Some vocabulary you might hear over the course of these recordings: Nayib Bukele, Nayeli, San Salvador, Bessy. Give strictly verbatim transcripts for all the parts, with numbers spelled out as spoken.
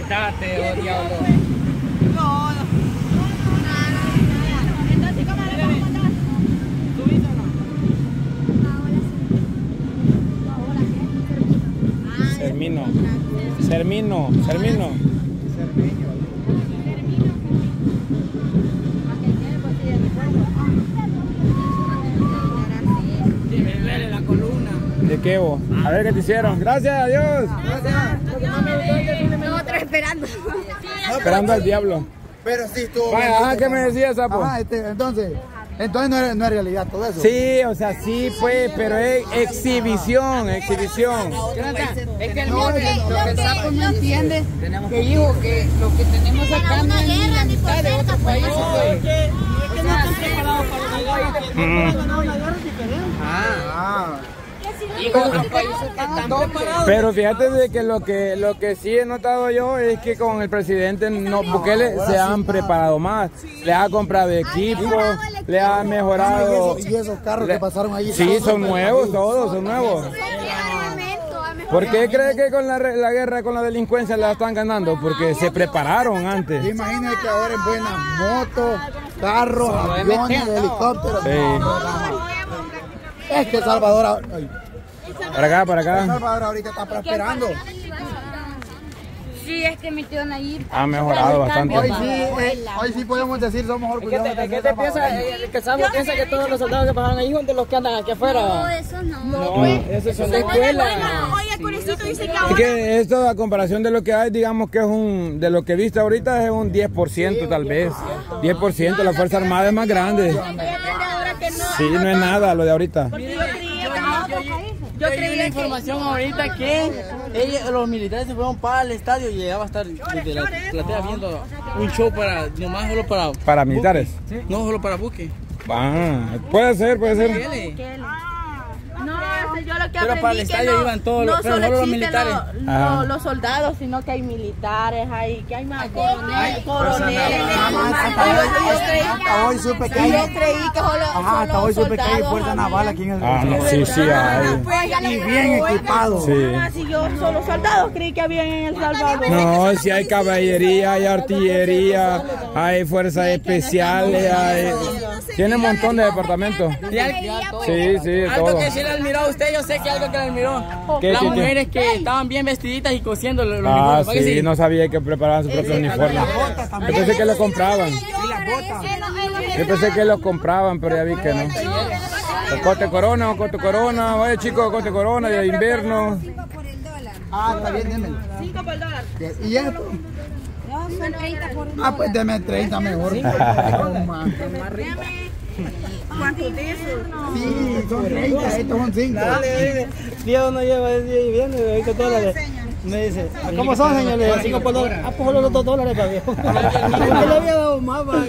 quítate, oh diablo. No, no. Sermino, Sermino, Sermino. ¿De qué vos? A ver qué te hicieron. Gracias, adiós. Gracias. Nosotros esperando. Esperando al diablo. Pero sí, tú. Vaya, ¿qué me decías, sapo? Ah, este, entonces. Entonces no es, no es realidad todo eso. Sí, o sea, sí pues, pero es exhibición, exhibición. Es que el mío, lo que el sapo no entiende, que digo que lo que tenemos acá no es de otros países. Es que no están preparados para una guerra. Una guerra si queremos. Ah. Y otros países están preparados. Pero fíjate de que lo que lo que sí he notado yo es que con el presidente no, Bukele se han preparado más. Les ha comprado equipos. Le ha mejorado. ¿Y esos, y esos carros le, que pasaron allí? Sí, son, son nuevos todos, son nuevos. ¿Por qué cree que con la, la guerra, con la delincuencia la están ganando? Porque se prepararon antes. Imagínate que ahora en buenas motos, carros, aviones, helicópteros. Sí. Es que El Salvador... Ay. Para acá, para acá. El Salvador ahorita está prosperando. Sí, es que mi tío Nayib ha mejorado bastante. Hoy sí, eh, hoy sí podemos decir somos orgullosos. ¿Qué te, te piensa? El que sabe piensa que todos los soldados que pasaron ahí son de los que andan aquí afuera. No, esos no. No, esos son de escuela. Oye, el curicito dice que ahora... Es que esto a comparación de lo que hay, digamos que es un... De lo que viste ahorita es un diez por ciento tal vez. diez por ciento, la Fuerza Armada es más grande. Sí, no es nada lo de ahorita. Yo tenía la información ahorita que ellos, los militares se fueron para el estadio y llegaba a estar desde la platea viendo un show para, nomás solo para... ¿Para militares? ¿Sí? No, solo para buque. Ah, puede ser, puede ser. No, yo lo que Pero para el estadio no, iban todos, no solo los militares. Los, no, los soldados, sino que hay militares, hay, que hay más hay coroneles. coroneles hasta hoy supe que hay... Yo creí que solo Ajá, hasta hoy supe que hay fuerza naval aquí en el... Ah, no, sí, sí, hay. Y bien equipados. Sí. Yo solo soldados creí que había en El Salvador. No, si hay caballería, hay artillería, hay fuerzas especiales, hay... Tiene un montón de departamentos. Sí, sí, todo. Miró usted, yo sé que algo que les miró. ¿Qué, Las qué, mujeres qué? que estaban bien vestiditas y cosiendo los ah, uniformes. Sí, sí, no sabía que preparaban su propio uniforme. Yo pensé que lo compraban. Yo pensé que lo compraban, pero ya vi que no. El Cote Corona, Cote Corona, oye chicos, Cote Corona, de invierno. Ah, está bien, démelo. cinco por el dólar. ¿Y esto? No, son treinta por el dólar. Ah, pues deme treinta mejor. ¿Cuánto de eso? Sí, son treinta, estos son cinco. Dale, Dios no lleva el día y viene, veinte dólares. Me dice, ¿cómo son, señores? cinco por dólar. Ah, pues los dos dólares para viejo. Yo le había dado más para...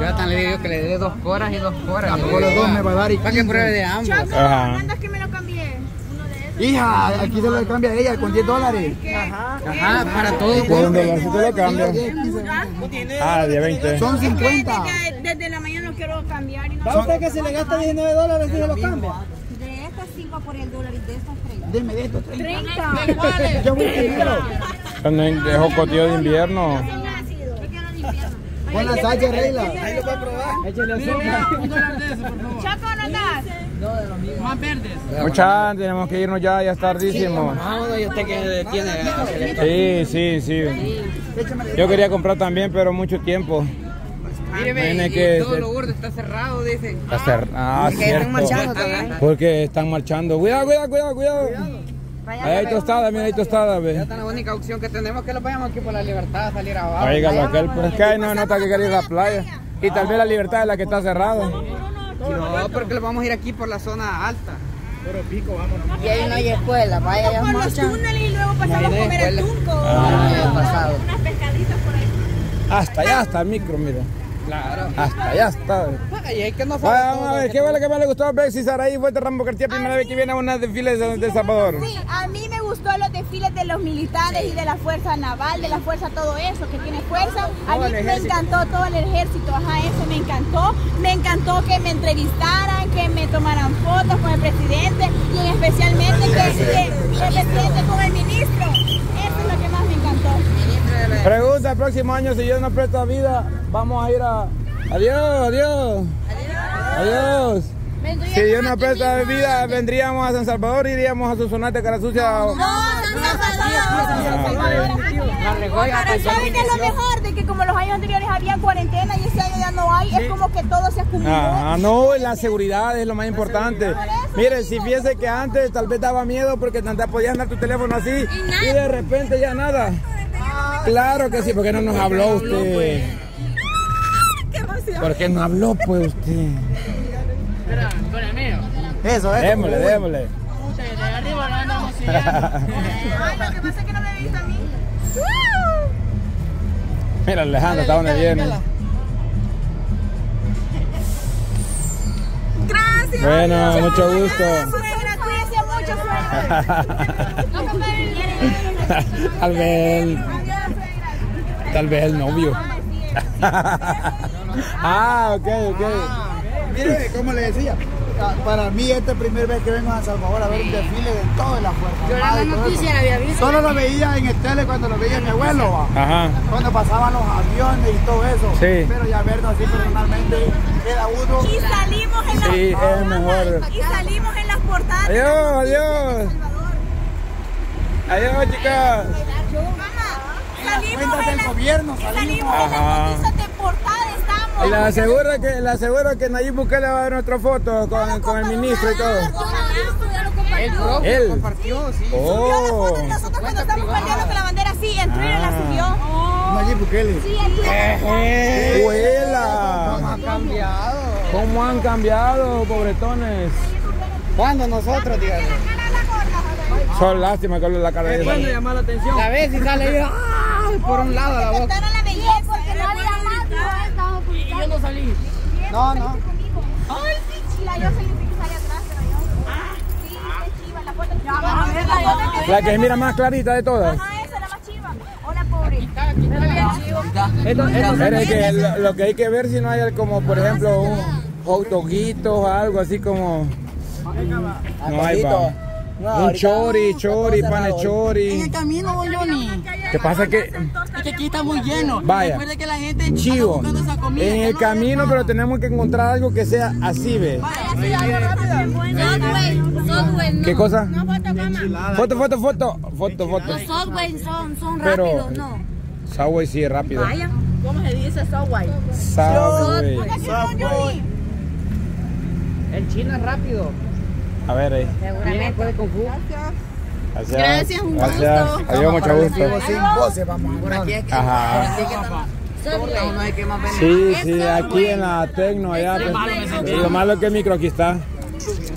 Yo hasta le digo que le dé dos coras y dos coras. A poco los dos me va a dar y... Para que pruebe de ambos. Choco, andas que me lo cambié. Hija, aquí se lo cambia ella con diez dólares. Ajá, Ajá para todo. ¿Por dónde vas? ¿Tú lo cambias? Ah, de veinte. Son cincuenta. Desde la mañana no quiero cambiar. Y no ¿Para usted que se le gasta diecinueve dólares y se lo cambia? De estas cinco por el dólar y de estas treinta. Deme de estos treinta. treinta. Yo voy primero. Cuando dejo cotillo de invierno. Buenas tardes, Reila. Ahí lo voy a probar. Échale azúcar. Un dólar de eso, por favor. Chaco, ¿no estás? No, de los míos. Más verdes. Muchachos, tenemos que irnos ya, ya es tardísimo. Vámonos, y usted que tiene. Sí, sí, sí. Yo quería comprar también, pero mucho tiempo. Míreme, que todo lo gordo está cerrado, dicen. Está cerrado. Ah, cierto. Porque están marchando. Cuidado, cuidado, cuidado, cuidado. Ahí hay tostada, mira, hay tostada, ve. Esta es la única opción que tenemos, que lo vayamos aquí por la libertad a salir abajo. Oígalo, aquel, pero es que ahí no nota que quiere ir a la playa. Y tal vez la libertad es la que está cerrada. No, porque lo vamos a ir aquí por la zona alta. Pero pico, vámonos. Y ahí no hay escuela, vaya, ya marchan. Por los túneles y luego pasamos a comer el tunco. Unas pescaditas por ahí. Hasta allá está el micro, mira. Claro. Hasta allá está. Ay, que no vaya, vamos a ver, qué vale que más le gustó a Bexy Saraí, fue de Rambo Cartier, primera mí, vez que viene a unos desfiles de, de Salvador. Sí, a mí me gustó los desfiles de los militares y de la fuerza naval, de la fuerza, todo eso, que tiene fuerza. A mí me encantó todo el ejército, ajá, eso me encantó. Me encantó que me entrevistaran, que me tomaran fotos con el presidente y especialmente que, que, que el presidente con el ministro. Eso es lo que más me encantó. Pregunta el próximo año, si Dios nos presta vida, vamos a ir a... Adiós, adiós. Adiós. Adiós. Si Dios nos presta vida, vendríamos a San Salvador, iríamos a Sonsonate, Cara Sucia. No, San Salvador. Ahora saben que es lo mejor, de que como los años anteriores había cuarentena y este año ya no hay, sí. Es como que todo se acumuló. Ah, no, la seguridad es lo más importante. Miren, si fíjense que antes tal vez daba miedo porque podías andar tu teléfono así y, y de repente ya nada. Ah, claro que sí, porque no nos habló usted. Pues. ¡Qué emoción! ¿Por qué no habló pues usted? Espera, con el mío. Eso, eso. Démosle, démosle. De arriba no andamos siguiendo. Ay, lo que pasa es que no me viste a mí. Mira, Alejandro, ¿está donde viene? Gracias. Bueno, mucho, mucho gusto. Mucho suerte. Tal vez. Tal vez el novio. Ah, ok, ok. Mire, como le decía, para mí esta es la primera vez que vengo a Salvador a ver un desfile de todas las fuerzas. Yo la noticia la había visto. Solo lo veía en el tele cuando lo veía mi abuelo, ¿va? Ajá. Cuando pasaban los aviones y todo eso. Sí. Pero ya verlo así personalmente era uno. Y salimos en las sí, portadas. Es mejor. Y salimos en las portadas. Adiós, adiós. Adiós, chicas. Mamá, salimos en las gobierno, salimos en las noticias de portadas. Y la aseguro que, la aseguro que Nayib Bukele va a ver nuestra foto con, con el ministro y todo. Él lo compartió, sí. Subió la foto de nosotros cuando estamos peleando con la bandera así, en Twitter la subió. Nayib Bukele. Sí, en Twitter. ¡Huela! ¿Cómo han cambiado? ¿Cómo han cambiado, pobretones? ¿Cuándo nosotros, tío? Son lástima que hablo de la cara de ellos. ¿Cuándo llamó la atención? A ver si sale por un lado la boca. Yo no salí. No, no. Ay, sí, chila, yo salí que sale atrás, pero yo. Ah, sí, es chiva, la puerta es chiva. La que mira más clarita de todas. Ajá, esa es la más chiva. Hola, pobre. Está chiva. Lo que hay que ver si no hay como, por ejemplo, un hot doguito o algo así como. No hay pa. Un chori, chori, pane chori. En el camino, Bolloni. ¿Qué pasa que? Es que aquí está muy lleno. Vaya. Recuerde que la gente chivo. En el camino, pero tenemos que encontrar algo que sea así, ve. ¿Qué cosa? No, foto, mamá. Foto, foto, foto. Foto, foto. Los Subway son, son rápidos, ¿no? Subway sí es rápido. Vaya. ¿Cómo se dice Subway? Subway. Subway. En China es rápido. A ver ahí. Seguramente. Gracias. Gracias, un gusto. Adiós, mucho gusto. Ajá. Sí, sí, aquí en la Tecno, allá. Lo malo que el micro aquí está.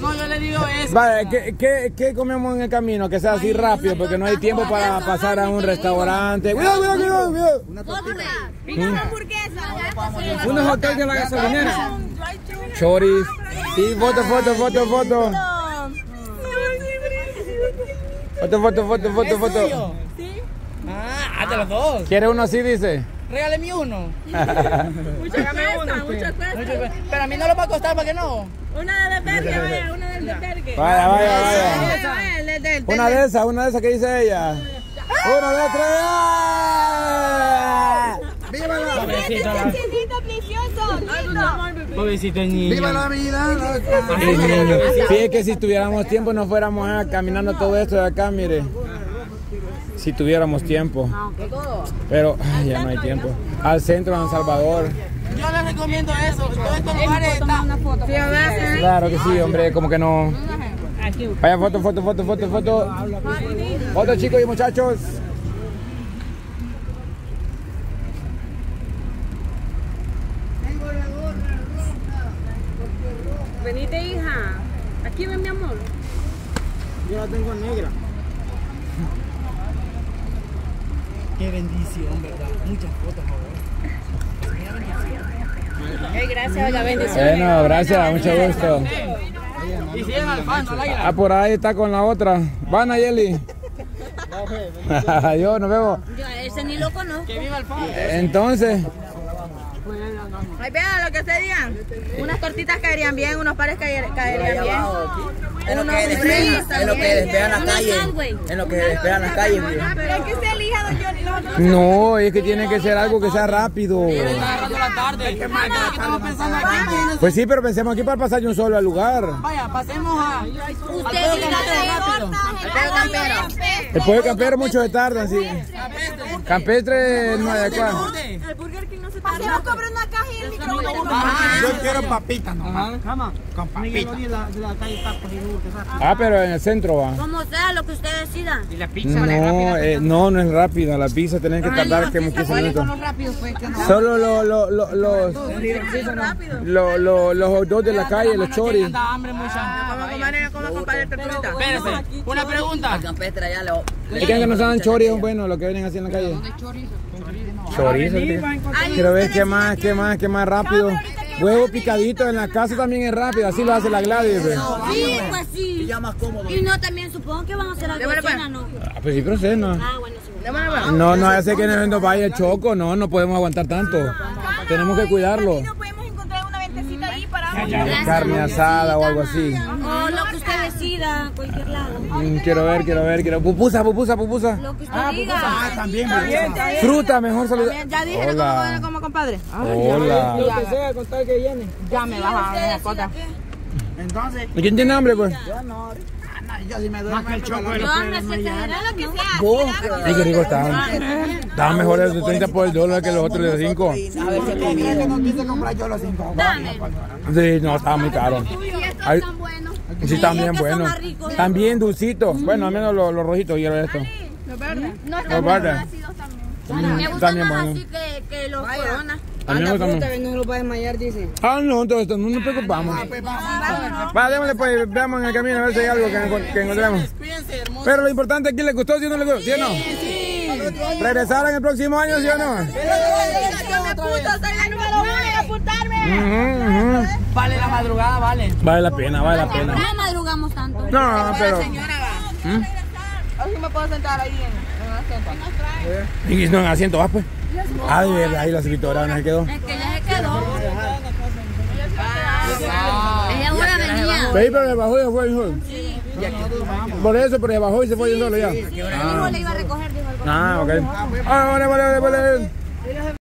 No, yo le digo eso. Vale, ¿qué, qué, qué comemos en el camino? Que sea así rápido, porque no hay tiempo para pasar a un restaurante. ¡Cuidado, cuidado, cuidado! cuidado. Una hamburguesa. Unos hoteles de la gasolinera. Choris. Sí, foto, foto, foto, foto. Foto, foto, foto, foto, foto. ¿Sí? Ah, hasta los dos. ¿Quiere uno así, dice? Regáleme uno. Muchas gracias, muchas gracias. Pero a mí no lo va a costar, ¿para qué no? Una del desvergue, vaya, una del desvergue. Vaya, vaya, vaya. Una de esas, una de esas que dice ella. ¡Uno, dos, tres! ¡Viva la vida! Pobrecito niño. ¡Viva la vida! Fíjate que si tuviéramos tiempo no fuéramos a caminando todo esto de acá, mire. Si tuviéramos tiempo. Pero ay, ya no hay tiempo. Al centro de San Salvador. Yo les recomiendo eso. Todos estos lugares están. Claro que sí, hombre, como que no. Vaya foto, foto, foto, foto, foto. Foto, chicos y muchachos. Venite, hija. Aquí ven, mi amor. Yo la tengo negra. Qué bendición, ¿verdad? Muchas fotos, favor. Hey, gracias, la bendición. Bueno, gracias, mucho gusto. Y si es Alfonso, al águila. Ah, por ahí está con la otra. Van, Nayeli. Yo, nos vemos. Yo a ese ni lo conozco. Que viva Alfonso. Entonces. Ay, vean lo que ustedes digan. Unas tortitas caerían bien, unos pares caer, caerían bien. En lo que despegan las calles. En lo que despegan las calles. Pero es que se elija, don Johnny. No, es que tiene que ser algo que sea rápido. Pues sí, pero pensemos aquí para pasar de un solo al lugar. Vaya, pasemos a... El pollo campero muchos se tardan, sí. Campestre no hay acá. El Burger King no se tarda. Pasemos cobrando una caja y el microondas. Yo quiero papitas nomás. Con papitas. Ah, pero en el centro va. Como sea, lo que usted decida. ¿Y la pizza? No, eh, no, no es rápida. La pizza tenés que tardar que muchísimo minutos. Solo los los los los los los los hot dogs de la calle, los choris. Una pregunta. ¿Y que no saben choris? Bueno, lo que vienen haciendo en la calle. Chorizo. Quiero ver qué más, qué más, qué más rápido. Huevo picadito en la casa también es rápido, así lo hace la Gladys. Sí, pues sí. Y ya más cómodo. Y no, también supongo que van a hacer algo de cena, ¿no? Ah, pues sí, pero cena. Ah, bueno, sí. No, no, hace que no nos vaya choco, no, no podemos aguantar tanto. Tenemos que cuidarlo. No podemos encontrar una ventecita ahí para carne asada o algo así. O lo que usted decida, cualquier lado. Quiero ver, quiero ver, quiero. Pupusa, pupusa, pupusa. Lo que usted diga. Ah, también. Fruta, mejor salud. Ya dije, no como compadre. Hola. Lo que sea, contar que viene. Ya me baja, cota. Entonces. ¿Quién tiene hambre, pues? Yo no. Yo si me duele más que el choco de los premios, no, lo que sea. ¿Vos? Sí, qué rico está. Estaban mejores de treinta por el dólar que los otros de cinco. A ver, se comía. Yo no quise comprar yo los cinco. Sí, no, estaba muy caro. Ay, sí, están bien buenos. Están bien dulcitos. Bueno, al menos los, los rojitos y esto. Los verdes. Los verdes. Me gustan más así que, que los coronas. A mí me gustan más. No lo va a desmayar, dice. Ah, no, entonces no nos preocupamos. Va, démosle pues, veamos en el camino a ver si hay algo que, que encontremos. Pero lo importante es que les gustó, si no les gustó, ¿sí o no? Sí. Regresar en el próximo año, ¿sí o no? Yo me apunto, soy la número uno en apuntarme. Vale la madrugada, vale. Vale la pena, vale la pena. No madrugamos tanto. No, pero... Así me puedo sentar ahí en un asiento. ¿Y no en asiento vas, pues? Ah, de verdad, ahí la escritora no se quedó. Es que ya se quedó. Ella ahora venía. Pero le bajó y se fue solo. Sí. Por eso, pero le bajó y se fue solo ya. El hijo le iba a recoger, dijo el gobernador. Ah, ok. Ah, vale, vale, vale.